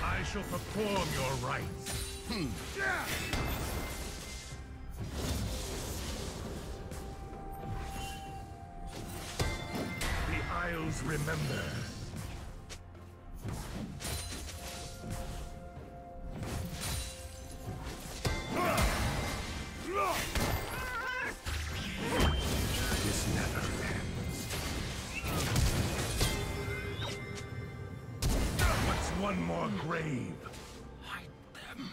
I shall perform your rites. The Isles remember. One more grave. Hide them.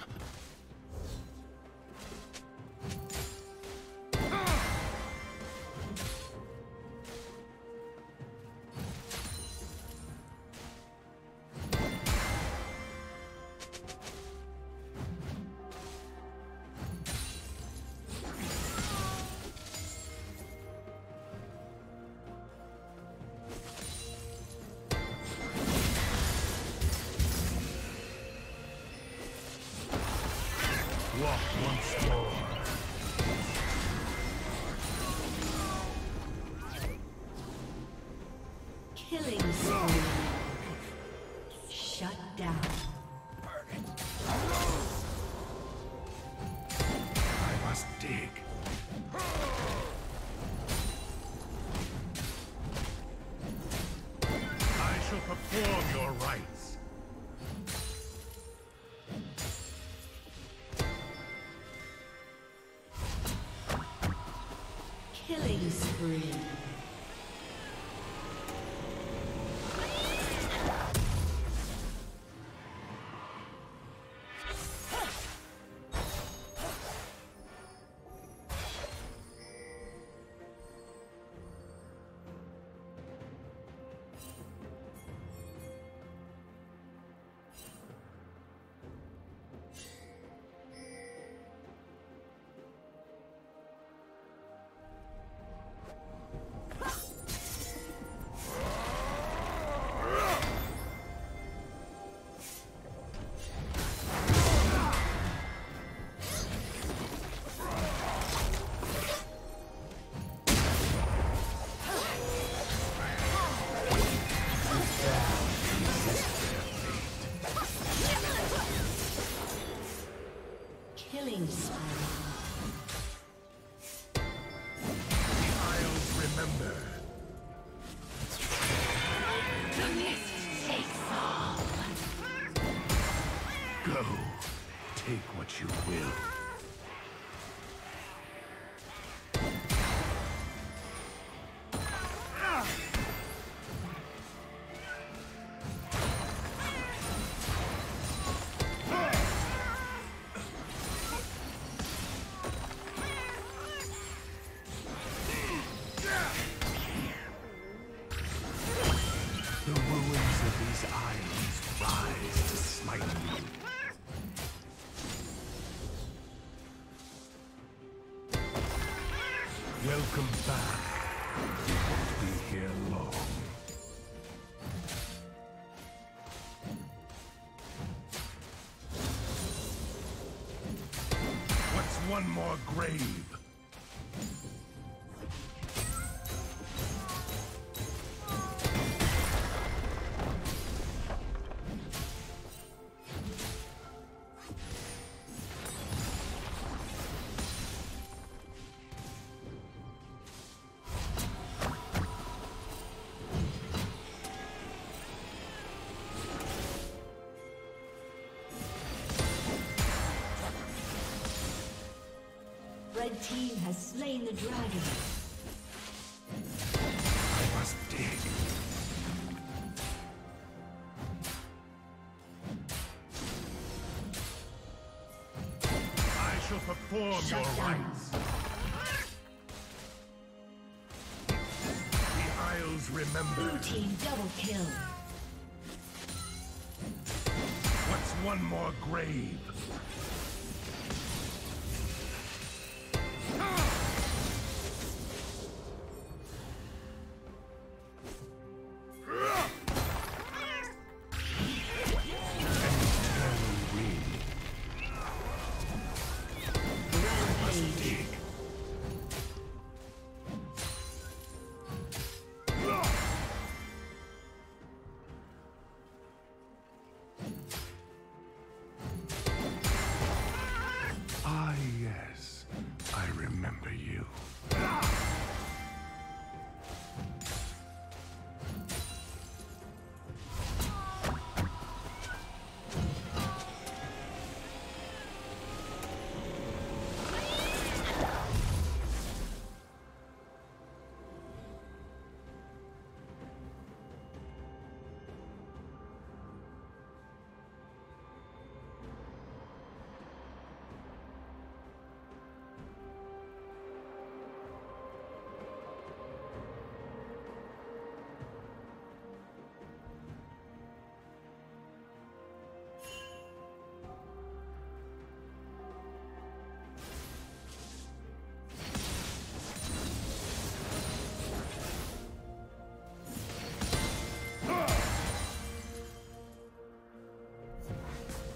Walk once more. Killing spree. Shut down. Burn it. I must dig. I shall perform your rites. Killing spree. Take what you will. Welcome back. You won't be here long. What's one more grave? The red team has slain the dragon. I must dig. I shall perform your rites. The remember. Blue team double kill. What's one more grave?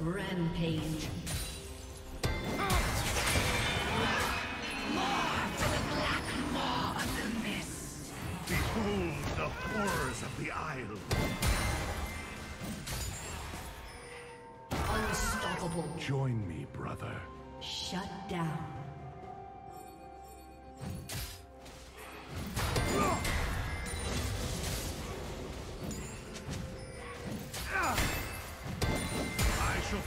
Rampage. More to the black maw of the mist. Behold the horrors of the isle. Unstoppable. Join me, brother. Shut down.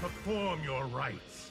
Perform your rights.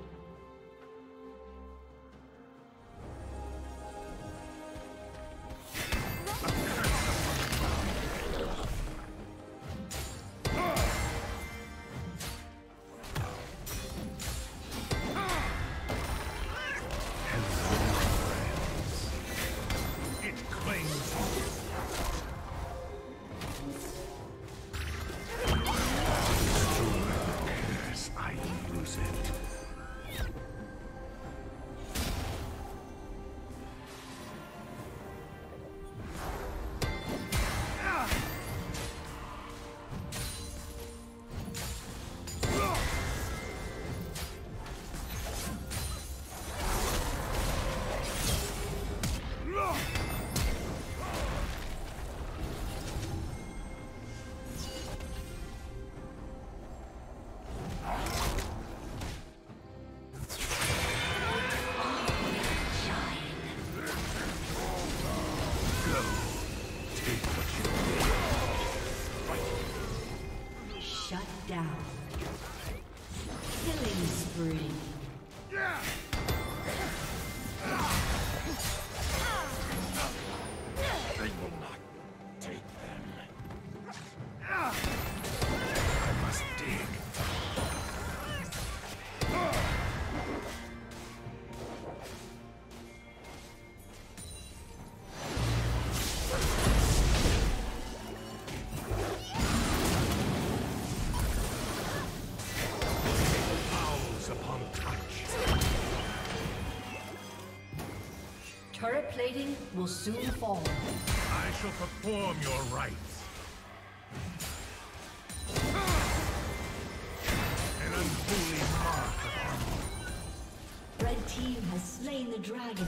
Shut down. Killing spree. Yeah. They will not take them. I must dig. Turret plating will soon fall. I shall perform your rites. An unholy mark of honor. Red team has slain the dragon.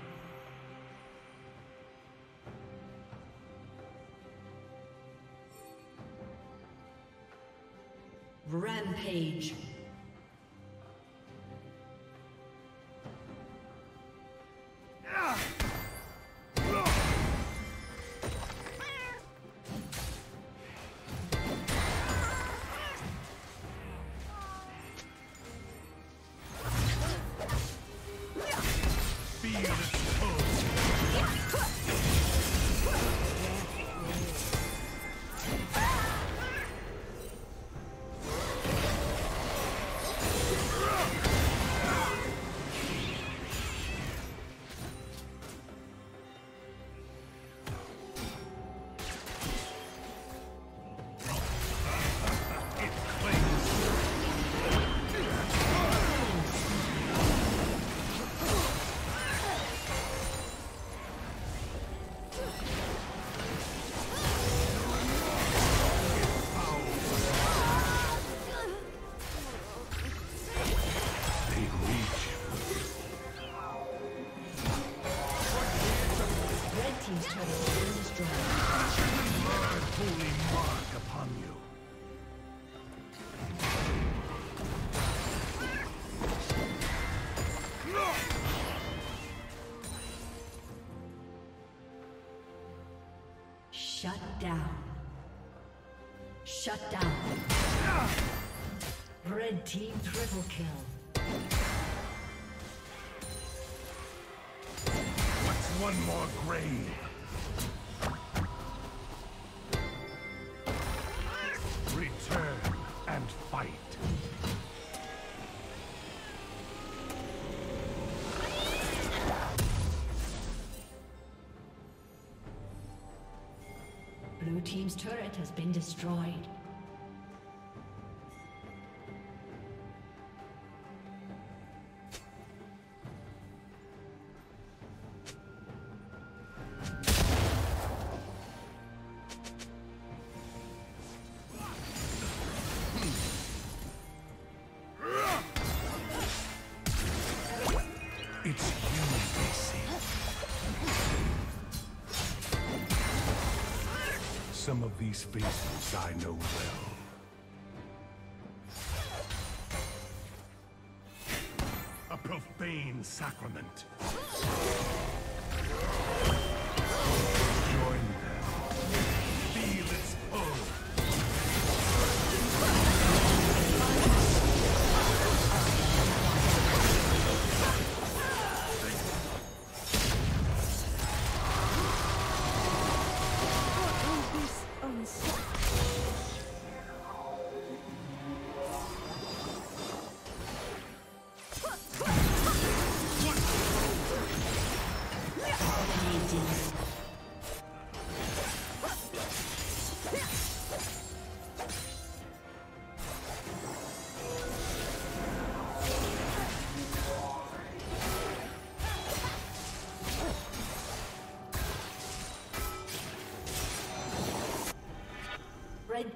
Rampage. Shut down. Shut down. Red team triple kill. What's one more grave? Return and fight. Blue team's turret has been destroyed. Some of these faces I know well. A profane sacrament. Join them. Feel its pull. The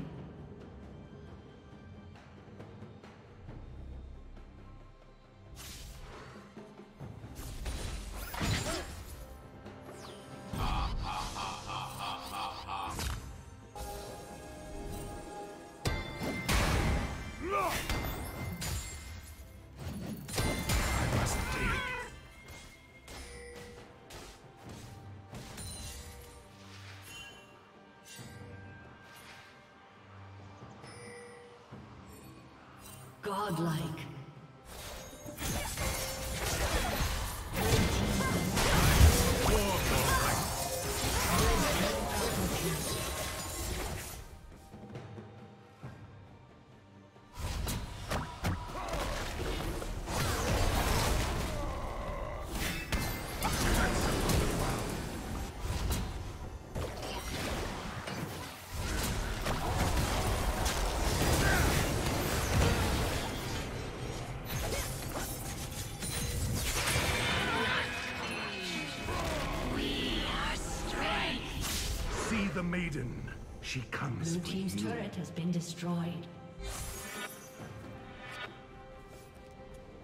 Godlike. The maiden, she comes. Blue team's turret has been destroyed.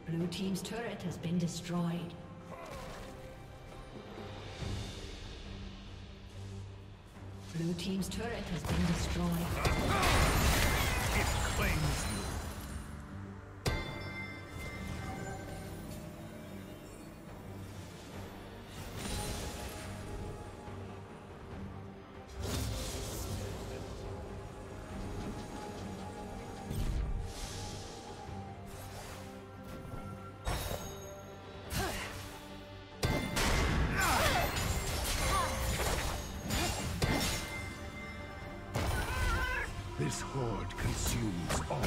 Blue team's turret has been destroyed. Blue team's turret has been destroyed. It claims you. This horde consumes all.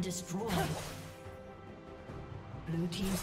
Destroyed. Blue team's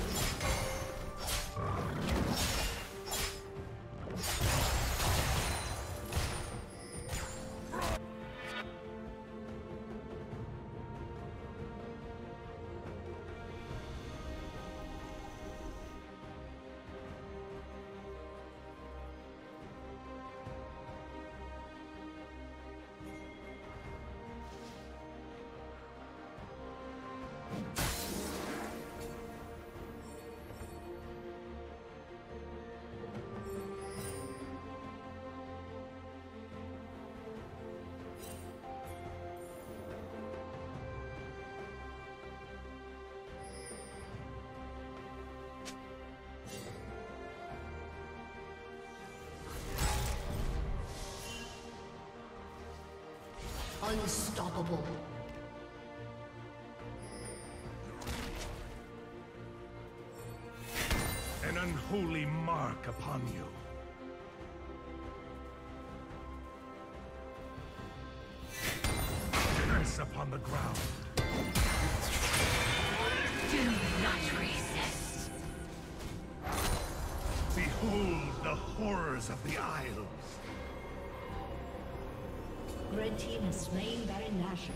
Unstoppable. An unholy mark upon you. Curse upon the ground. Do not resist. Behold the horrors of the Isles. Red team has slain Baron Nashor.